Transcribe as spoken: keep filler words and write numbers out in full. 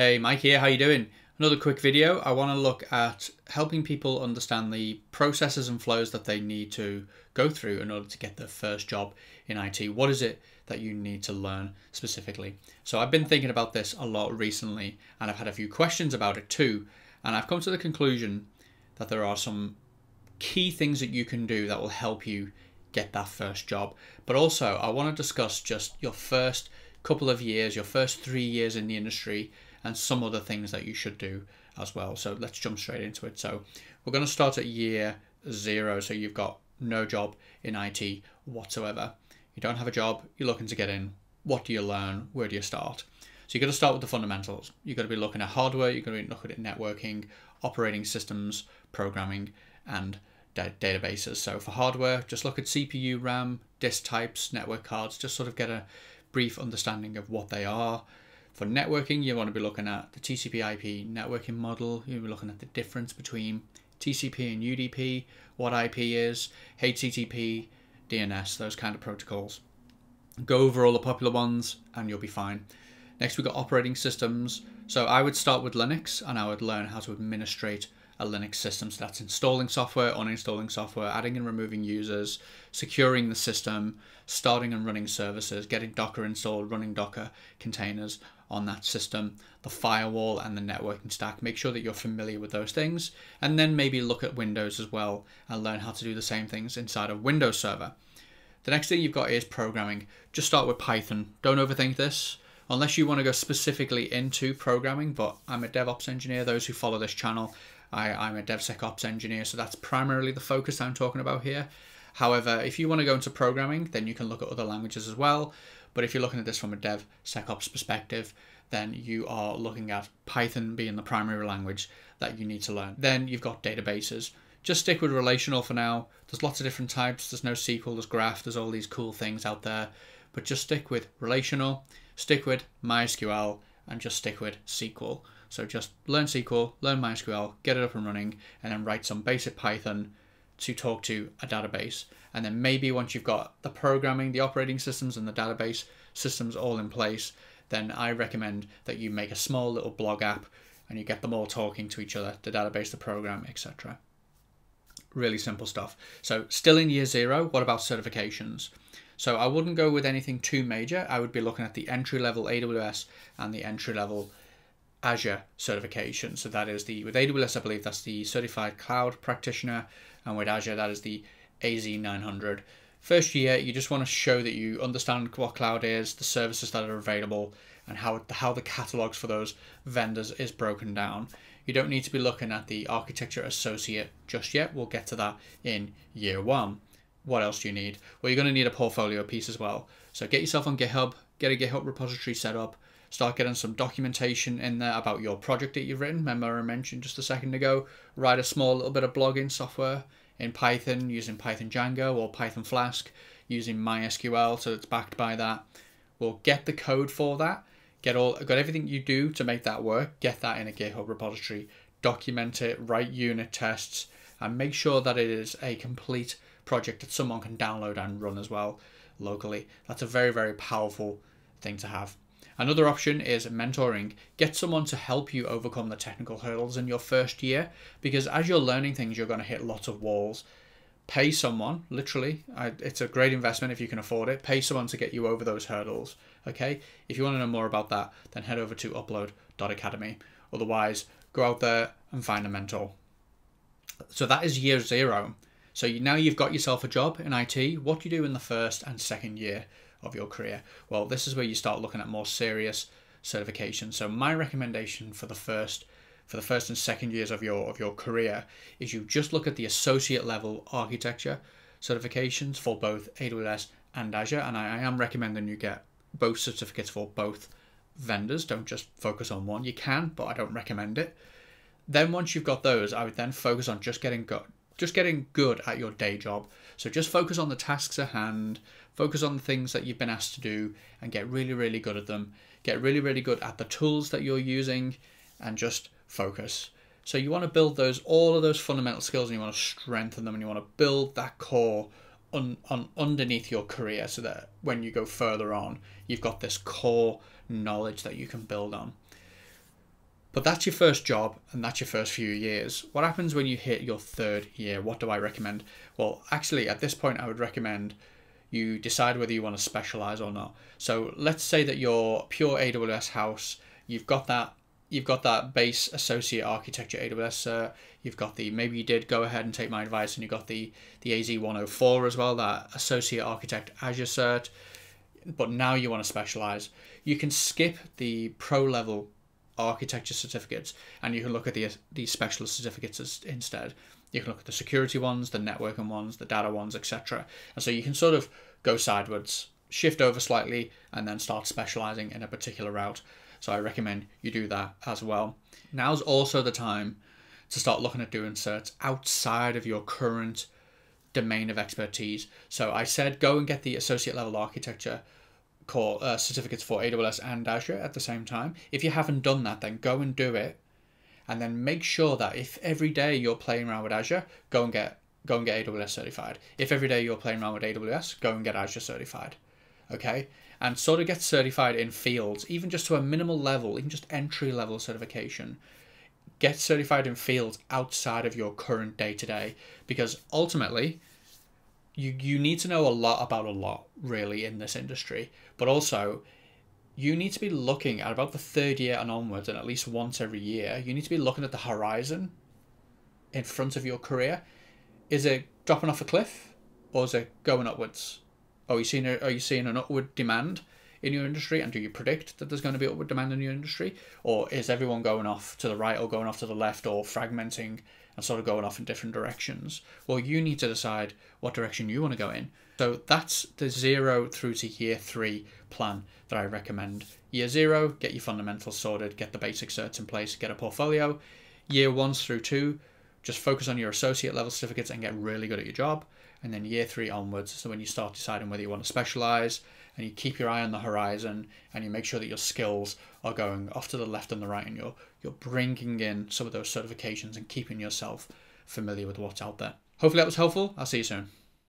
Hey, Mike here, how you doing? Another quick video. I want to look at helping people understand the processes and flows that they need to go through in order to get their first job in I T. What is it that you need to learn specifically? So I've been thinking about this a lot recently, and I've had a few questions about it too. And I've come to the conclusion that there are some key things that you can do that will help you get that first job. But also I want to discuss just your first couple of years, your first three years in the industry, and some other things that you should do as well. So let's jump straight into it. So we're going to start at year zero. So you've got no job in I T whatsoever. You don't have a job, you're looking to get in. What do you learn? Where do you start? So you've got to start with the fundamentals. You've got to be looking at hardware, you're going to be looking at networking, operating systems, programming, and da- databases. So for hardware, just look at C P U, RAM, disk types, network cards, just sort of get a brief understanding of what they are. For networking, you want to be looking at the T C P I P networking model. You'll be looking at the difference between T C P and U D P, what I P is, H T T P, D N S, those kind of protocols. Go over all the popular ones and you'll be fine. Next, we've got operating systems. So I would start with Linux and I would learn how to administrate a Linux system. So that's installing software, uninstalling software, adding and removing users, securing the system, starting and running services, getting Docker installed, running Docker containers on that system, the firewall and the networking stack. Make sure that you're familiar with those things, and then maybe look at Windows as well and learn how to do the same things inside of Windows Server. The next thing you've got is programming. Just start with Python. Don't overthink this. Unless you want to go specifically into programming, but I'm a DevOps engineer. Those who follow this channel, I, I'm a DevSecOps engineer, so that's primarily the focus I'm talking about here. However, if you want to go into programming, then you can look at other languages as well. But if you're looking at this from a DevSecOps perspective, then you are looking at Python being the primary language that you need to learn. Then you've got databases. Just stick with relational for now. There's lots of different types. There's NoSQL, there's Graph, there's all these cool things out there. But just stick with relational, stick with MySQL, and just stick with S Q L. So just learn S Q L, learn MySQL, get it up and running, and then write some basic Python to talk to a database. And then maybe once you've got the programming, the operating systems, and the database systems all in place, then I recommend that you make a small little blog app and you get them all talking to each other, the database, the program, et cetera. Really simple stuff. So still in year zero, what about certifications? So I wouldn't go with anything too major. I would be looking at the entry-level A W S and the entry-level Azure certification. So that is the, with A W S, I believe that's the Certified Cloud Practitioner, and with Azure, that is the A Z nine hundred. First year, you just want to show that you understand what cloud is, the services that are available, and how, how the catalogs for those vendors is broken down. You don't need to be looking at the Architecture Associate just yet. We'll get to that in year one. What else do you need? Well, you're going to need a portfolio piece as well. So get yourself on GitHub, get a GitHub repository set up, start getting some documentation in there about your project that you've written. Remember I mentioned just a second ago, write a small little bit of blogging software in Python using Python Django or Python Flask using MySQL, so it's backed by that. We'll get the code for that, get all, got everything you do to make that work, get that in a GitHub repository, document it, write unit tests, and make sure that it is a complete project that someone can download and run as well locally. That's a very, very powerful thing to have. Another option is mentoring. Get someone to help you overcome the technical hurdles in your first year, because as you're learning things, you're going to hit lots of walls. Pay someone, literally. I, it's a great investment if you can afford it. Pay someone to get you over those hurdles, okay? If you want to know more about that, then head over to upload dot academy. Otherwise, go out there and find a mentor. So that is year zero. So you, now you've got yourself a job in I T. What do you do in the first and second year of your career? Well, this is where you start looking at more serious certification. So my recommendation for the first for the first and second years of your of your career is you just look at the associate level architecture certifications for both A W S and Azure, and I, I am recommending you get both certificates for both vendors. Don't just focus on one. You can, but I don't recommend it. Then once you've got those, I would then focus on just getting good just getting good at your day job. So just focus on the tasks at hand, focus on the things that you've been asked to do and get really, really good at them. Get really, really good at the tools that you're using and just focus. So you want to build those, all of those fundamental skills, and you want to strengthen them, and you want to build that core on, on underneath your career so that when you go further on, you've got this core knowledge that you can build on. But that's your first job and that's your first few years. What happens when you hit your third year? What do I recommend? Well, actually at this point, I would recommend you decide whether you want to specialize or not. So let's say that you're pure A W S house. You've got that, you've got that base associate architecture A W S cert. You've got the, maybe you did go ahead and take my advice and you got the, the A Z one oh four as well, that associate architect Azure cert, but now you want to specialize. You can skip the pro level architecture certificates and you can look at the, the specialist certificates as, instead. You can look at the security ones, the networking ones, the data ones, et cetera. And so you can sort of go sideways, shift over slightly, and then start specializing in a particular route. So I recommend you do that as well. Now's also the time to start looking at doing certs outside of your current domain of expertise. So I said, go and get the associate level architecture core uh, certificates for A W S and Azure at the same time. If you haven't done that, then go and do it. And then make sure that if every day you're playing around with Azure, go and get go and get A W S certified. If every day you're playing around with A W S, go and get Azure certified, okay? And sort of get certified in fields, even just to a minimal level, even just entry level certification. Get certified in fields outside of your current day-to-day, because ultimately, you, you need to know a lot about a lot, really, in this industry, but also, you need to be looking at about the third year and onwards, and at least once every year, you need to be looking at the horizon in front of your career. Is it dropping off a cliff or is it going upwards? Are you seeing, a, are you seeing an upward demand in your industry? And do you predict that there's going to be upward demand in your industry? Or is everyone going off to the right or going off to the left or fragmenting and sort of going off in different directions? Well, you need to decide what direction you want to go in. So that's the zero through to year three plan that I recommend. Year zero, get your fundamentals sorted, get the basic certs in place, get a portfolio. Year one through two, just focus on your associate level certificates and get really good at your job. And then year three onwards, so when you start deciding whether you want to specialize and you keep your eye on the horizon and you make sure that your skills are going off to the left and the right and you're, you're bringing in some of those certifications and keeping yourself familiar with what's out there. Hopefully that was helpful. I'll see you soon.